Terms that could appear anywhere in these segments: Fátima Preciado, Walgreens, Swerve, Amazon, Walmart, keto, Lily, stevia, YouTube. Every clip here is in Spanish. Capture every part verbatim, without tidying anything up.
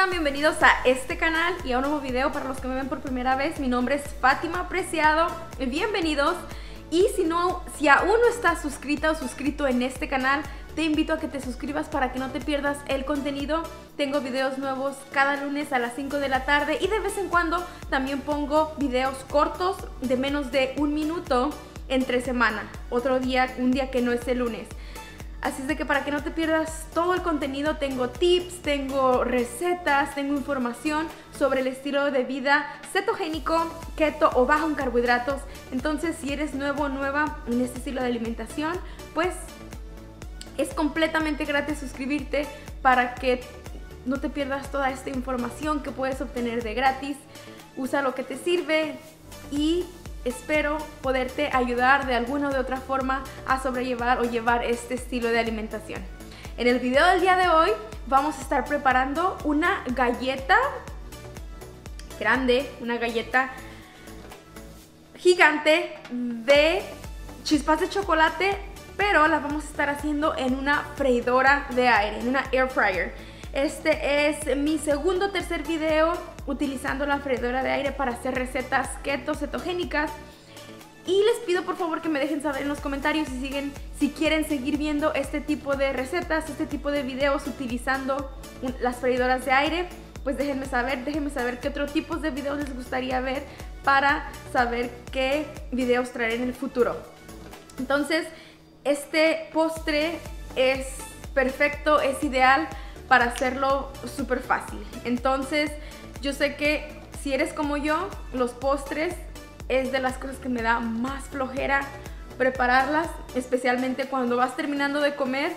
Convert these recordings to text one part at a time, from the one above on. están? Bienvenidos a este canal y a un nuevo video. Para los que me ven por primera vez, mi nombre es Fátima Preciado. Bienvenidos. Y si no, si aún no estás suscrita o suscrito en este canal, te invito a que te suscribas para que no te pierdas el contenido. Tengo videos nuevos cada lunes a las cinco de la tarde y de vez en cuando también pongo videos cortos de menos de un minuto entre semana, otro día, un día que no es el lunes. Así es de que para que no te pierdas todo el contenido, tengo tips, tengo recetas, tengo información sobre el estilo de vida cetogénico, keto o bajo en carbohidratos. Entonces, si eres nuevo o nueva en este estilo de alimentación, pues es completamente gratis suscribirte para que no te pierdas toda esta información que puedes obtener de gratis. Usa lo que te sirve y espero poderte ayudar de alguna o de otra forma a sobrellevar o llevar este estilo de alimentación. En el video del día de hoy vamos a estar preparando una galleta grande, una galleta gigante de chispas de chocolate, pero las vamos a estar haciendo en una freidora de aire, en una air fryer. Este es mi segundo o tercer video utilizando la freidora de aire para hacer recetas keto cetogénicas. Y les pido por favor que me dejen saber en los comentarios si, siguen, si quieren seguir viendo este tipo de recetas, este tipo de videos utilizando un, las freidoras de aire. Pues déjenme saber, déjenme saber qué otros tipos de videos les gustaría ver para saber qué videos traeré en el futuro. Entonces, este postre es perfecto, es ideal para hacerlo súper fácil. Entonces, yo sé que si eres como yo, los postres es de las cosas que me da más flojera prepararlas, especialmente cuando vas terminando de comer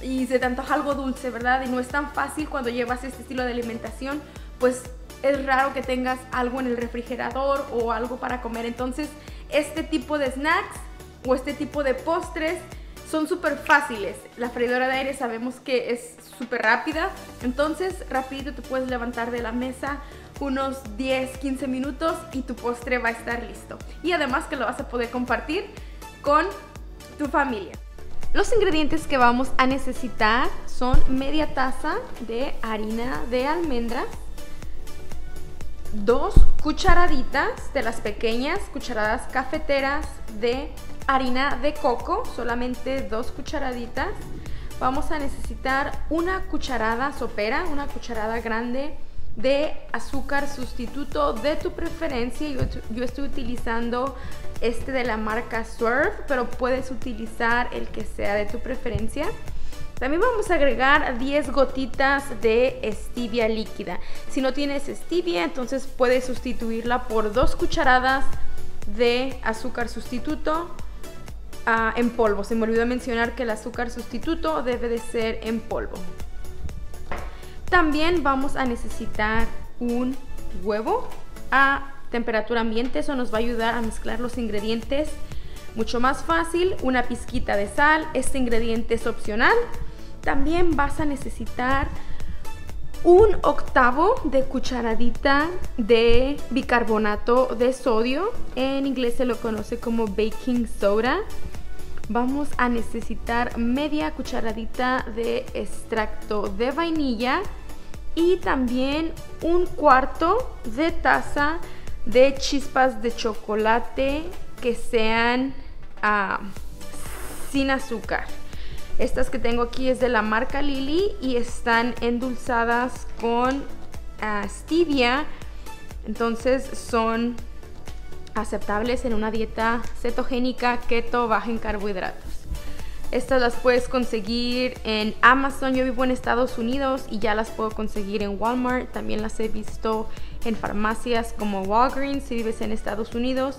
y se te antoja algo dulce, ¿verdad? Y no es tan fácil cuando llevas este estilo de alimentación, pues es raro que tengas algo en el refrigerador o algo para comer. Entonces, este tipo de snacks o este tipo de postres son súper fáciles. La freidora de aire sabemos que es súper rápida, entonces rapidito te puedes levantar de la mesa unos diez, quince minutos y tu postre va a estar listo. Y además que lo vas a poder compartir con tu familia. Los ingredientes que vamos a necesitar son media taza de harina de almendra, dos cucharaditas de las pequeñas cucharadas cafeteras de harina de coco, solamente dos cucharaditas. Vamos a necesitar una cucharada sopera, una cucharada grande de azúcar sustituto de tu preferencia. Yo, yo estoy utilizando este de la marca Swerve, pero puedes utilizar el que sea de tu preferencia. También vamos a agregar diez gotitas de stevia líquida. Si no tienes stevia, entonces puedes sustituirla por dos cucharadas de azúcar sustituto Uh, en polvo. Se me olvidó mencionar que el azúcar sustituto debe de ser en polvo. También vamos a necesitar un huevo a temperatura ambiente. Eso nos va a ayudar a mezclar los ingredientes mucho más fácil. Una pizquita de sal. Este ingrediente es opcional. También vas a necesitar un octavo de cucharadita de bicarbonato de sodio. En inglés se lo conoce como baking soda. Vamos a necesitar media cucharadita de extracto de vainilla y también un cuarto de taza de chispas de chocolate que sean uh, sin azúcar. Estas que tengo aquí es de la marca Lily y están endulzadas con uh, stevia. Entonces son aceptables en una dieta cetogénica, keto, baja en carbohidratos. Estas las puedes conseguir en Amazon. Yo vivo en Estados Unidos y ya las puedo conseguir en Walmart. También las he visto en farmacias como Walgreens si vives en Estados Unidos.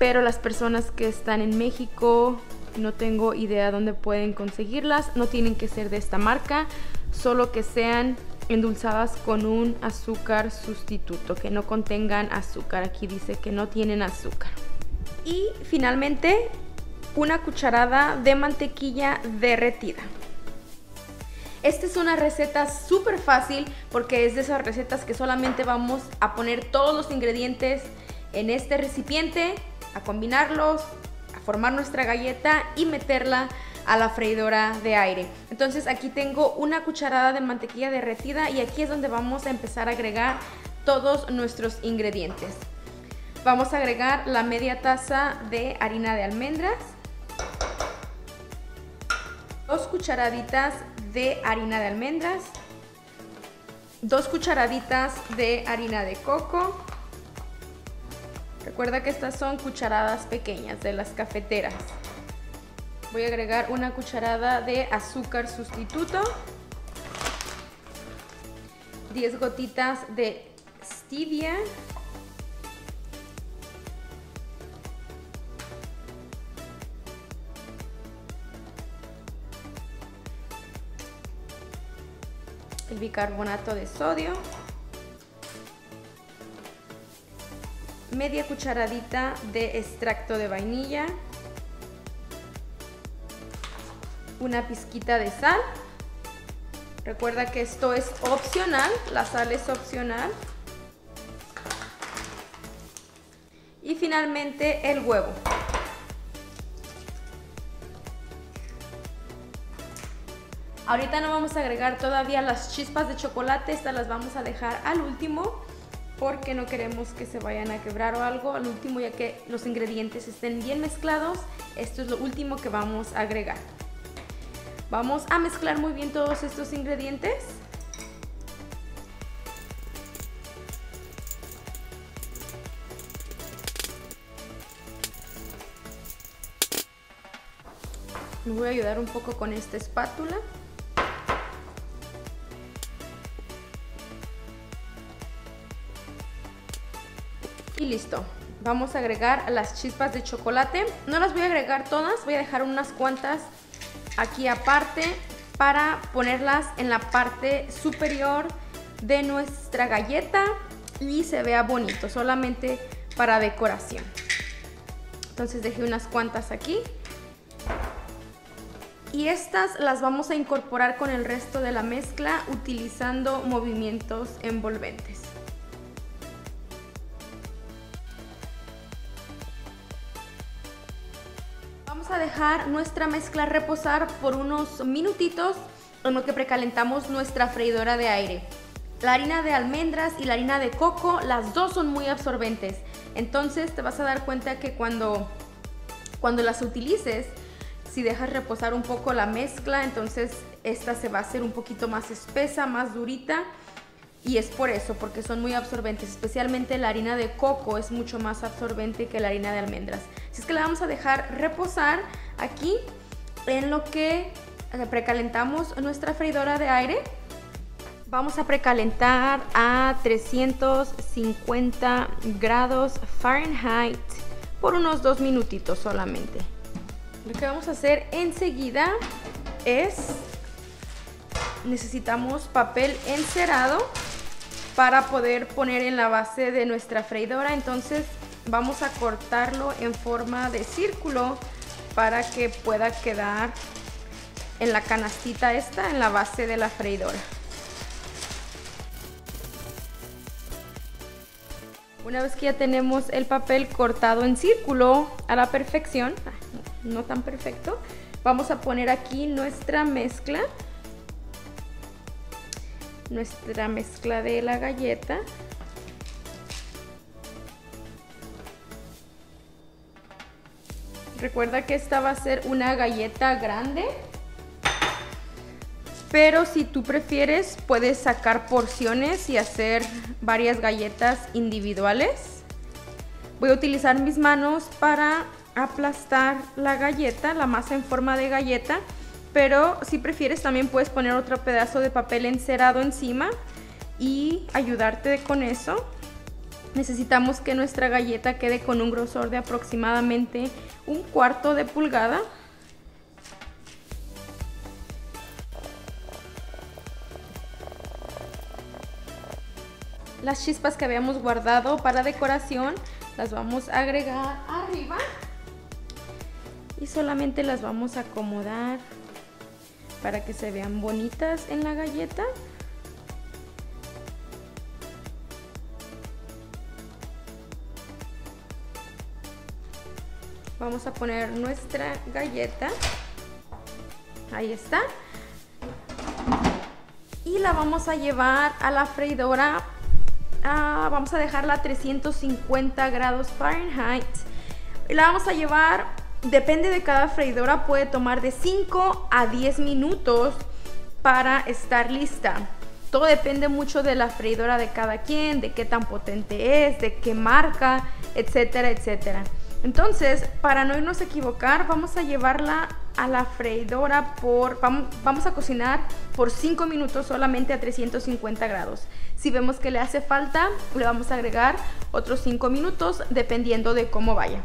Pero las personas que están en México, no tengo idea dónde pueden conseguirlas. No tienen que ser de esta marca, solo que sean endulzadas con un azúcar sustituto, que no contengan azúcar. Aquí dice que no tienen azúcar. Y finalmente, una cucharada de mantequilla derretida. Esta es una receta súper fácil porque es de esas recetas que solamente vamos a poner todos los ingredientes en este recipiente, a combinarlos, formar nuestra galleta y meterla a la freidora de aire. Entonces aquí tengo una cucharada de mantequilla derretida y aquí es donde vamos a empezar a agregar todos nuestros ingredientes. Vamos a agregar la media taza de harina de almendras, dos cucharaditas de harina de almendras, dos cucharaditas de harina de coco. Recuerda que estas son cucharadas pequeñas de las cafeteras. Voy a agregar una cucharada de azúcar sustituto, diez gotitas de stevia, el bicarbonato de sodio, media cucharadita de extracto de vainilla, una pizquita de sal. Recuerda que esto es opcional, la sal es opcional. Y finalmente el huevo. Ahorita no vamos a agregar todavía las chispas de chocolate, estas las vamos a dejar al último porque no queremos que se vayan a quebrar o algo. Al último, ya que los ingredientes estén bien mezclados, esto es lo último que vamos a agregar. Vamos a mezclar muy bien todos estos ingredientes. Me voy a ayudar un poco con esta espátula. Y listo. Vamos a agregar las chispas de chocolate. No las voy a agregar todas, voy a dejar unas cuantas aquí aparte para ponerlas en la parte superior de nuestra galleta y se vea bonito, solamente para decoración. Entonces dejé unas cuantas aquí. Y estas las vamos a incorporar con el resto de la mezcla utilizando movimientos envolventes. Vamos a dejar nuestra mezcla reposar por unos minutitos en lo que precalentamos nuestra freidora de aire. La harina de almendras y la harina de coco, las dos son muy absorbentes. Entonces te vas a dar cuenta que cuando, cuando las utilices, si dejas reposar un poco la mezcla, entonces esta se va a hacer un poquito más espesa, más durita. Y es por eso, porque son muy absorbentes. Especialmente la harina de coco es mucho más absorbente que la harina de almendras. Así es que la vamos a dejar reposar aquí en lo que precalentamos nuestra freidora de aire. Vamos a precalentar a trescientos cincuenta grados Fahrenheit por unos dos minutitos solamente. Lo que vamos a hacer enseguida es, necesitamos papel encerado para poder poner en la base de nuestra freidora. Entonces vamos a cortarlo en forma de círculo para que pueda quedar en la canastita esta, en la base de la freidora. Una vez que ya tenemos el papel cortado en círculo a la perfección, no tan perfecto, vamos a poner aquí nuestra mezcla nuestra mezcla de la galleta. Recuerda que esta va a ser una galleta grande, pero si tú prefieres puedes sacar porciones y hacer varias galletas individuales. Voy a utilizar mis manos para aplastar la galleta, la masa en forma de galleta, pero si prefieres también puedes poner otro pedazo de papel encerado encima y ayudarte con eso. Necesitamos que nuestra galleta quede con un grosor de aproximadamente un cuarto de pulgada. Las chispas que habíamos guardado para decoración las vamos a agregar arriba. Y solamente las vamos a acomodar para que se vean bonitas en la galleta. Vamos a poner nuestra galleta Ahí está. Y la vamos a llevar a la freidora. Ah, vamos a dejarla a trescientos cincuenta grados Fahrenheit. La vamos a llevar, depende de cada freidora, puede tomar de cinco a diez minutos para estar lista. Todo depende mucho de la freidora de cada quien, de qué tan potente es, de qué marca, etcétera, etcétera. Entonces, para no irnos a equivocar, vamos a llevarla a la freidora por... Vamos a cocinar por cinco minutos solamente a trescientos cincuenta grados. Si vemos que le hace falta, le vamos a agregar otros cinco minutos dependiendo de cómo vaya.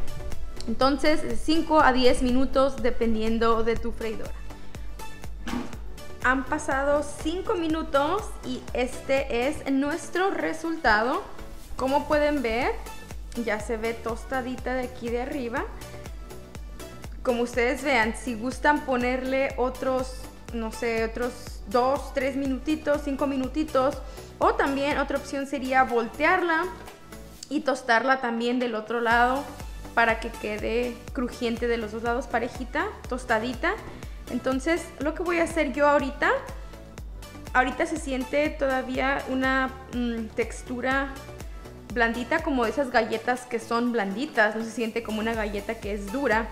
Entonces, cinco a diez minutos dependiendo de tu freidora. Han pasado cinco minutos y este es nuestro resultado. Como pueden ver, ya se ve tostadita de aquí de arriba. Como ustedes vean, si gustan ponerle otros, no sé, otros dos, tres minutitos, cinco minutitos. O también otra opción sería voltearla y tostarla también del otro lado para que quede crujiente de los dos lados, parejita, tostadita. Entonces, lo que voy a hacer yo ahorita, ahorita se siente todavía una mmm, textura blandita, como esas galletas que son blanditas, no se siente como una galleta que es dura.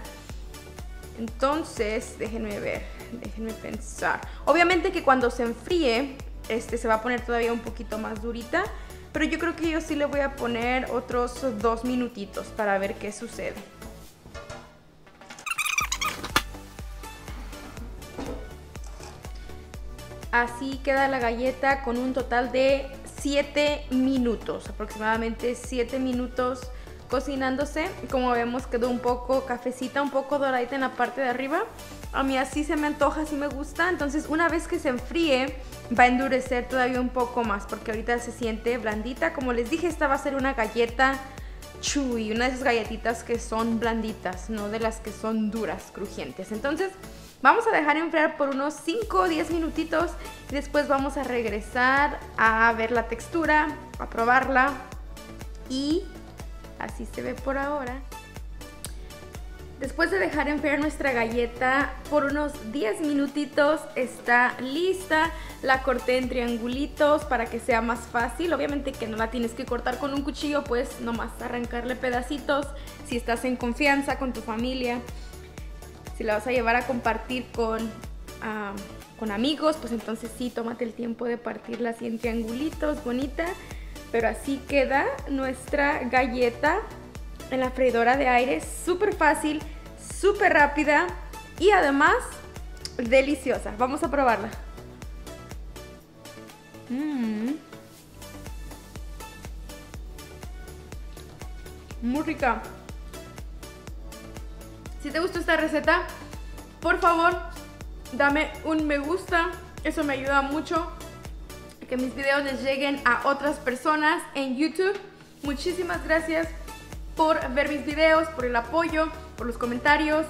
Entonces, déjenme ver, déjenme pensar. Obviamente que cuando se enfríe, este se va a poner todavía un poquito más durita, pero yo creo que yo sí le voy a poner otros dos minutitos para ver qué sucede. Así queda la galleta con un total de siete minutos, aproximadamente siete minutos cocinándose. Como vemos, quedó un poco cafecita, un poco doradita en la parte de arriba. A mí así se me antoja, así me gusta. Entonces, una vez que se enfríe, va a endurecer todavía un poco más, porque ahorita se siente blandita. Como les dije, esta va a ser una galleta chewy, una de esas galletitas que son blanditas, no de las que son duras, crujientes. Entonces, vamos a dejar enfriar por unos cinco o diez minutitos y después vamos a regresar a ver la textura, a probarla, y así se ve por ahora. Después de dejar enfriar nuestra galleta por unos diez minutitos, está lista. La corté en triangulitos para que sea más fácil. Obviamente que no la tienes que cortar con un cuchillo, pues nomás arrancarle pedacitos si estás en confianza con tu familia. Si la vas a llevar a compartir con, uh, con amigos, pues entonces sí, tómate el tiempo de partirla así en triangulitos, bonita. Pero así queda nuestra galleta en la freidora de aire. Súper fácil, súper rápida y además deliciosa. Vamos a probarla. Mm. Muy rica. Si te gustó esta receta, por favor, dame un me gusta. Eso me ayuda mucho a que mis videos les lleguen a otras personas en YouTube. Muchísimas gracias por ver mis videos, por el apoyo, por los comentarios,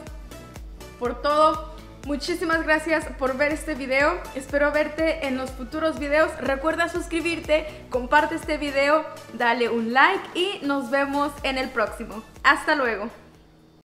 por todo. Muchísimas gracias por ver este video. Espero verte en los futuros videos. Recuerda suscribirte, comparte este video, dale un like y nos vemos en el próximo. Hasta luego.